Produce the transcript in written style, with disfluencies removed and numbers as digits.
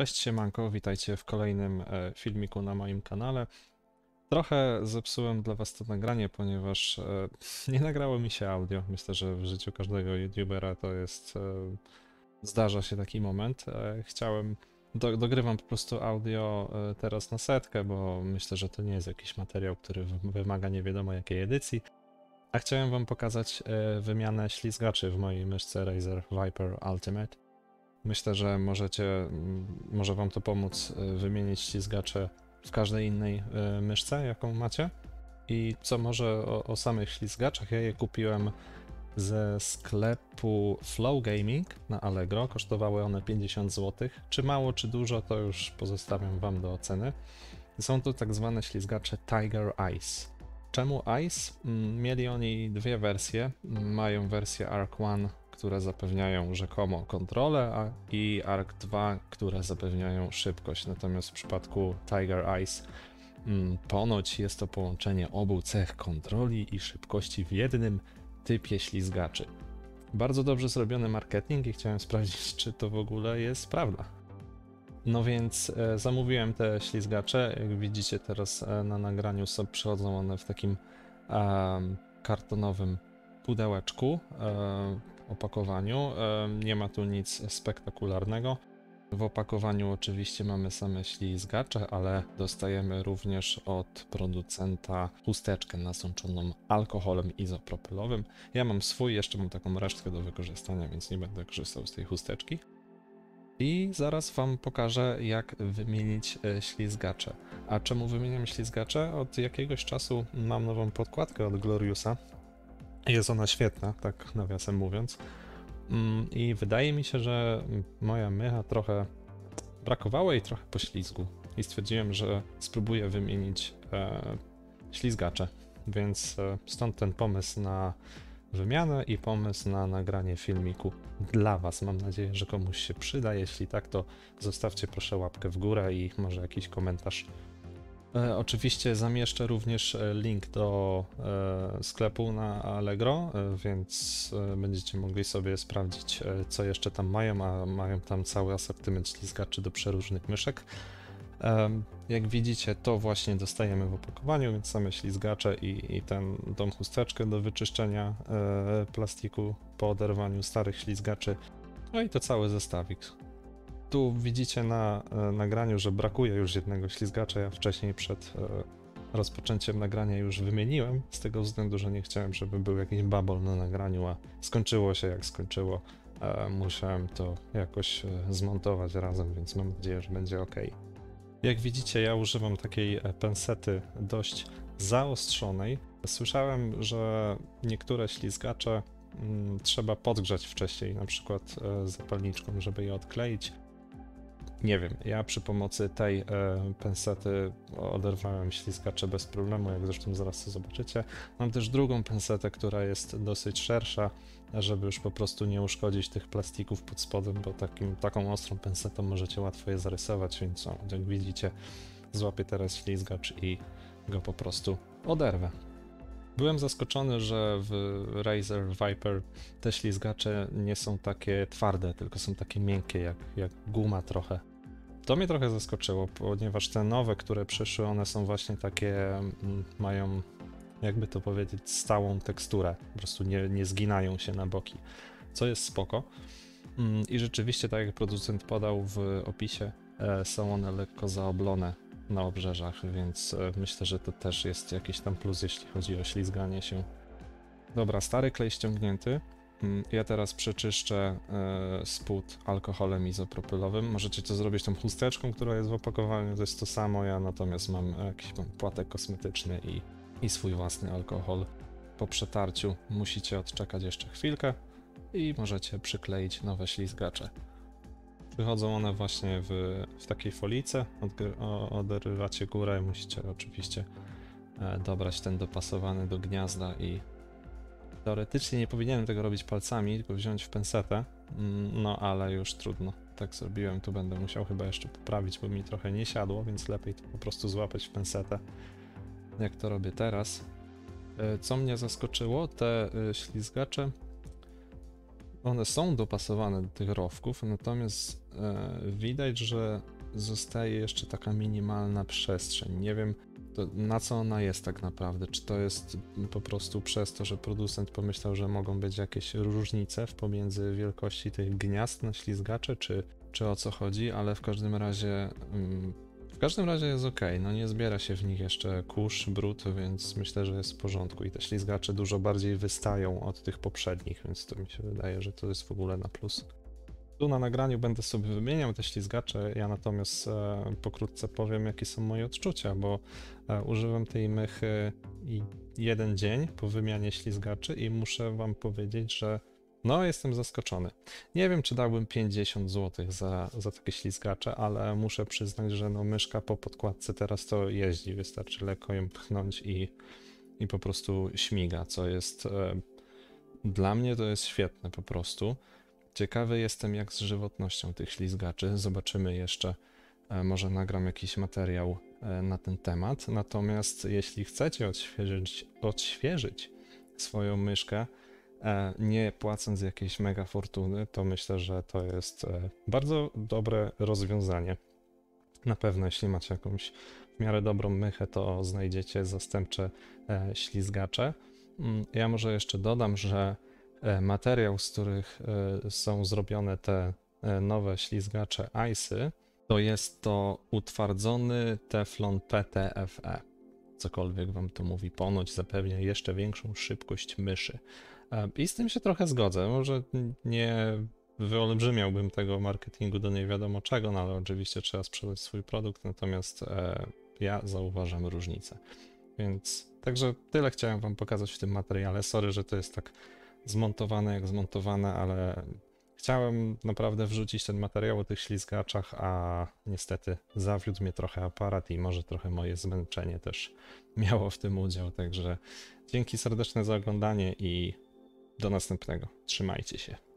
Cześć, siemanko, witajcie w kolejnym filmiku na moim kanale. Trochę zepsułem dla was to nagranie, ponieważ nie nagrało mi się audio. Myślę, że w życiu każdego youtubera to jest... zdarza się taki moment. Dogrywam po prostu audio teraz na setkę, bo myślę, że to nie jest jakiś materiał, który wymaga nie wiadomo jakiej edycji. A chciałem wam pokazać wymianę ślizgaczy w mojej myszce Razer Viper Ultimate. Myślę, że może wam to pomóc wymienić ślizgacze w każdej innej myszce, jaką macie. I co może o samych ślizgaczach? Ja je kupiłem ze sklepu Flow Gaming na Allegro. Kosztowały one 50 zł. Czy mało, czy dużo, to już pozostawiam wam do oceny. Są to tak zwane ślizgacze Tiger Ice. Czemu Ice? Mieli oni dwie wersje. Mają wersję ARC 1, które zapewniają rzekomo kontrolę, i ARC 2, które zapewniają szybkość. Natomiast w przypadku Tiger Ice ponoć jest to połączenie obu cech kontroli i szybkości w jednym typie ślizgaczy. Bardzo dobrze zrobiony marketing i chciałem sprawdzić, czy to w ogóle jest prawda. No więc zamówiłem te ślizgacze. Jak widzicie teraz na nagraniu przychodzą one w takim kartonowym pudełeczku, opakowaniu. Nie ma tu nic spektakularnego. W opakowaniu oczywiście mamy same ślizgacze, ale dostajemy również od producenta chusteczkę nasączoną alkoholem izopropylowym. Ja mam swój, jeszcze mam taką resztkę do wykorzystania, więc nie będę korzystał z tej chusteczki. I zaraz wam pokażę, jak wymienić ślizgacze. A czemu wymieniam ślizgacze? Od jakiegoś czasu mam nową podkładkę od Gloriusa. Jest ona świetna, tak nawiasem mówiąc. I wydaje mi się, że moja mycha trochę brakowało jej trochę poślizgu. I stwierdziłem, że spróbuję wymienić ślizgacze. Więc stąd ten pomysł na wymianę i pomysł na nagranie filmiku dla was. Mam nadzieję, że komuś się przyda. Jeśli tak, to zostawcie proszę łapkę w górę i może jakiś komentarz. Oczywiście zamieszczę również link do sklepu na Allegro, więc będziecie mogli sobie sprawdzić, co jeszcze tam mają, a mają tam cały asortyment ślizgaczy do przeróżnych myszek. Jak widzicie, to właśnie dostajemy w opakowaniu, więc same ślizgacze i tą chusteczkę do wyczyszczenia plastiku po oderwaniu starych ślizgaczy, no i to cały zestawik. Tu widzicie na nagraniu, że brakuje już jednego ślizgacza. Ja wcześniej przed rozpoczęciem nagrania już wymieniłem, z tego względu, że nie chciałem, żeby był jakiś babol na nagraniu, a skończyło się jak skończyło. Musiałem to jakoś zmontować razem, więc mam nadzieję, że będzie ok. Jak widzicie, ja używam takiej pensety dość zaostrzonej. Słyszałem, że niektóre ślizgacze trzeba podgrzać wcześniej, na przykład zapalniczką, żeby je odkleić. Nie wiem, ja przy pomocy tej pensety oderwałem ślizgacze bez problemu, jak zresztą zaraz to zobaczycie. Mam też drugą pensetę, która jest dosyć szersza, żeby już po prostu nie uszkodzić tych plastików pod spodem, bo taką ostrą pensetą możecie łatwo je zarysować, więc jak widzicie, złapię teraz ślizgacz i go po prostu oderwę. Byłem zaskoczony, że w Razer Viper te ślizgacze nie są takie twarde, tylko są takie miękkie, jak guma trochę. To mnie trochę zaskoczyło, ponieważ te nowe, które przyszły, one są właśnie takie, mają, jakby to powiedzieć, stałą teksturę. Po prostu nie zginają się na boki, co jest spoko. I rzeczywiście, tak jak producent podał w opisie, są one lekko zaoblone na obrzeżach, więc myślę, że to też jest jakiś tam plus, jeśli chodzi o ślizganie się. Dobra, stary klej ściągnięty. Ja teraz przeczyszczę spód alkoholem izopropylowym. Możecie to zrobić tą chusteczką, która jest w opakowaniu, to jest to samo. Ja natomiast mam jakiś płatek kosmetyczny i swój własny alkohol. Po przetarciu musicie odczekać jeszcze chwilkę i możecie przykleić nowe ślizgacze. Wychodzą one właśnie w takiej folice, oderwacie górę, musicie oczywiście dobrać ten dopasowany do gniazda i teoretycznie nie powinienem tego robić palcami, tylko wziąć w pensetę, no ale już trudno, tak zrobiłem, tu będę musiał chyba jeszcze poprawić, bo mi trochę nie siadło, więc lepiej to po prostu złapać w pensetę, jak to robię teraz. Co mnie zaskoczyło, te ślizgacze One są dopasowane do tych rowków, natomiast widać, że zostaje jeszcze taka minimalna przestrzeń. Nie wiem, na co ona jest tak naprawdę. Czy to jest po prostu przez to, że producent pomyślał, że mogą być jakieś różnice pomiędzy wielkości tych gniazd na ślizgacze, czy o co chodzi, ale w każdym razie jest ok. No nie zbiera się w nich jeszcze kurz, brud, więc myślę, że jest w porządku i te ślizgacze dużo bardziej wystają od tych poprzednich, więc to mi się wydaje, że to jest w ogóle na plus. Tu na nagraniu będę sobie wymieniał te ślizgacze, ja natomiast pokrótce powiem, jakie są moje odczucia, bo używam tej mychy jeden dzień po wymianie ślizgaczy i muszę wam powiedzieć, że no jestem zaskoczony. Nie wiem, czy dałbym 50 zł za takie ślizgacze, ale muszę przyznać, że no myszka po podkładce teraz to jeździ, wystarczy lekko ją pchnąć i po prostu śmiga, co jest dla mnie to jest świetne po prostu. Ciekawy jestem, jak z żywotnością tych ślizgaczy. Zobaczymy jeszcze, może nagram jakiś materiał na ten temat. Natomiast jeśli chcecie odświeżyć swoją myszkę, nie płacąc jakiejś mega fortuny, to myślę, że to jest bardzo dobre rozwiązanie. Na pewno, jeśli macie jakąś w miarę dobrą mychę, to znajdziecie zastępcze ślizgacze. Ja może jeszcze dodam, że materiał, z których są zrobione te nowe ślizgacze Ice'y, to jest to utwardzony teflon PTFE. Cokolwiek wam to mówi, ponoć zapewnia jeszcze większą szybkość myszy. I z tym się trochę zgodzę, może nie wyolbrzymiałbym tego marketingu do nie wiadomo czego, no ale oczywiście trzeba sprzedać swój produkt, natomiast ja zauważam różnicę. Więc także tyle chciałem wam pokazać w tym materiale. Sorry, że to jest tak zmontowane jak zmontowane, ale chciałem naprawdę wrzucić ten materiał o tych ślizgaczach, a niestety zawiódł mnie trochę aparat i może trochę moje zmęczenie też miało w tym udział, także dzięki serdeczne za oglądanie i do następnego. Trzymajcie się.